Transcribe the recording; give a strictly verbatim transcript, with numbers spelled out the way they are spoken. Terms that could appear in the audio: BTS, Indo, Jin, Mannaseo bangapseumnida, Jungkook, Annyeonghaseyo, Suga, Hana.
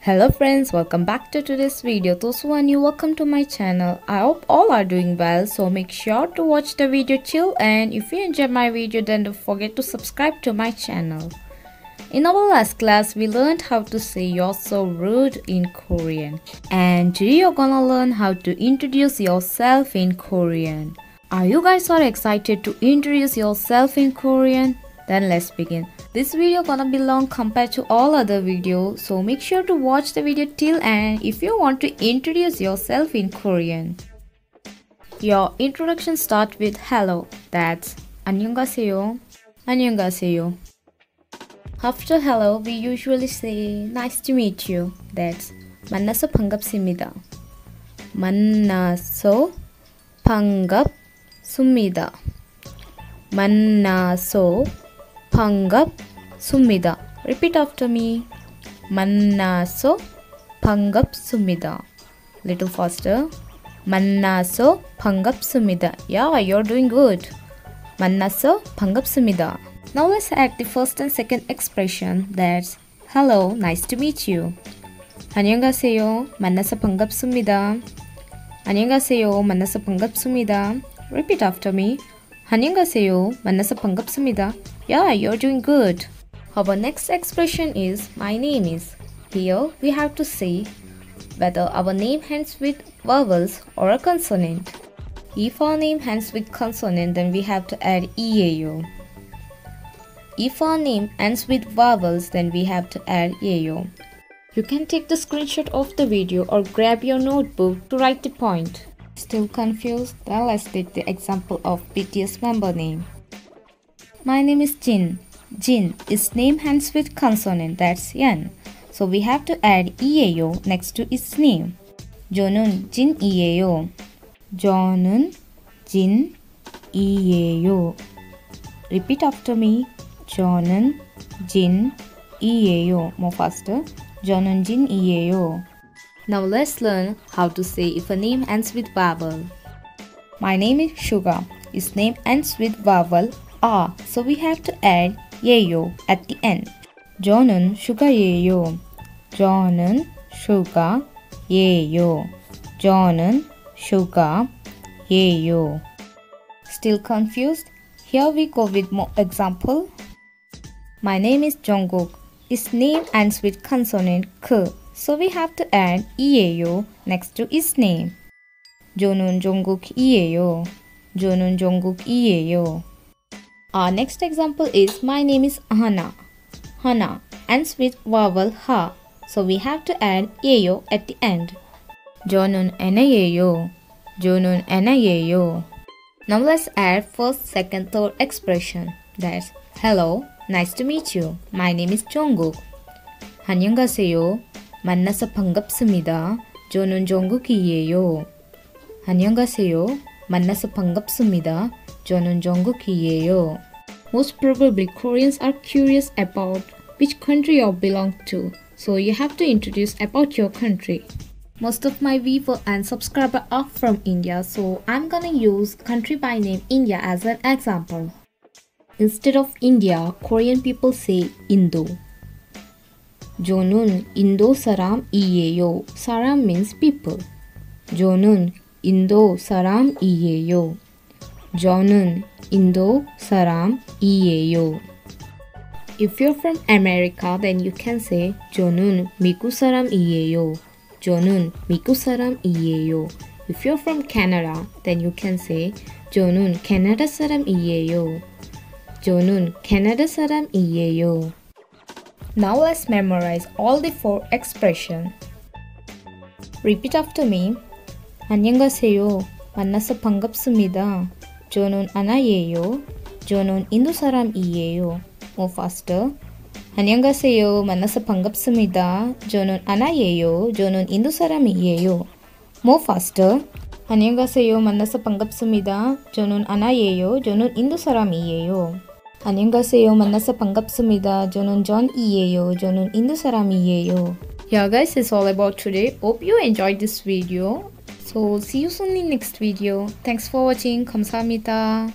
Hello friends, welcome back to today's video. Those who are new, welcome to my channel. I hope all are doing well, so make sure to watch the video till end. If you enjoy my video, then don't forget to subscribe to my channel. In our last class, we learned how to say "you're so rude" in Korean, and today you're gonna learn how to introduce yourself in Korean. Are you guys all excited to introduce yourself in Korean? Then let's begin. This video gonna be long compared to all other videos, so make sure to watch the video till end if you want to introduce yourself in Korean. Your introduction starts with hello. That's Annyeonghaseyo. Annyeonghaseyo. After hello, we usually say nice to meet you. That's Mannaseo bangapseumnida. Mannaseo bangapseumnida. Mannaseo bangapseumnida. Repeat after me. Mannaseo bangapseumnida. Little faster. Mannaseo bangapseumnida. Yeah, you're doing good. Mannaseo bangapseumnida. Now let's add the first and second expression. That's hello, nice to meet you. 안녕하세요, 만나서 반갑습니다. 안녕하세요, 만나서 반갑습니다. Repeat after me. 안녕하세요, 만나서 반갑습니다. Yeah, you're doing good. Our next expression is my name is. Here we have to say whether our name ends with vowels or a consonant. If our name ends with consonant, then we have to add eayo. If our name ends with vowels, then we have to add eayo. You can take the screenshot of the video or grab your notebook to write the point. Still confused? Then let's take the example of B T S member name. My name is Jin. Jin, its name ends with consonant, that's Yan. So we have to add eayo next to its name. 저는 진이에요. 저는 진이에요. Repeat after me. 저는 진이에요. More faster. 저는 진이에요. Now let's learn how to say if a name ends with vowel. My name is Suga. Its name ends with vowel A. So we have to add 예요 at the end. 저는 Suga예요. 저는 Suga예요. 저는 Suga예요. Still confused? Here we go with more example. My name is Jungkook. His name ends with consonant K. So we have to add eayo next to his name. 저는 Jungkook이에요. 저는 Jungkook이에요. Our next example is my name is Hana. Hana ends with vowel H. So we have to add eayo at the end. 저는 Hana예요. 저는 Hana예요. Now let's add first, second, third expression. That's hello, nice to meet you. My name is Jungkook. 안녕하세요. 만나서 반갑습니다. 저는 정국이에요. 안녕하세요. 만나서 반갑습니다. 저는 정국이에요. Most probably Koreans are curious about which country you belong to, so you have to introduce about your country. Most of my viewers and subscribers are from India, so I'm gonna use country by name India as an example. Instead of India, Korean people say Indo. 저는 인도 사람이에요. 사람 means people. 저는 인도 사람이에요. 저는 인도 사람이에요. If you're from America, then you can say 저는 미국 사람이에요. 저는 미국 사람이에요. If you're from Canada, then you can say 저는 캐나다 사람이에요. 저는 캐나다 사람이에요. Now let's memorize all the four expressions. Repeat after me. 안녕하세요. 만나서 반갑습니다. 저는 아나예요. 저는 인도 사람이에요. More faster. 안녕하세요. 만나서 반갑습니다. 저는 아나예요. 저는 인도 사람이에요. More faster. 안녕하세요. 만나서 반갑습니다. 저는 아나예요. 저는 인도 사람이에요. 안녕하세요. 만나서 반갑습니다. 저는 존이에요. 저는 인도 사람이에요. Yeah guys, it's all about today. Hope you enjoyed this video. So see you soon in next video. Thanks for watching. 감사합니다.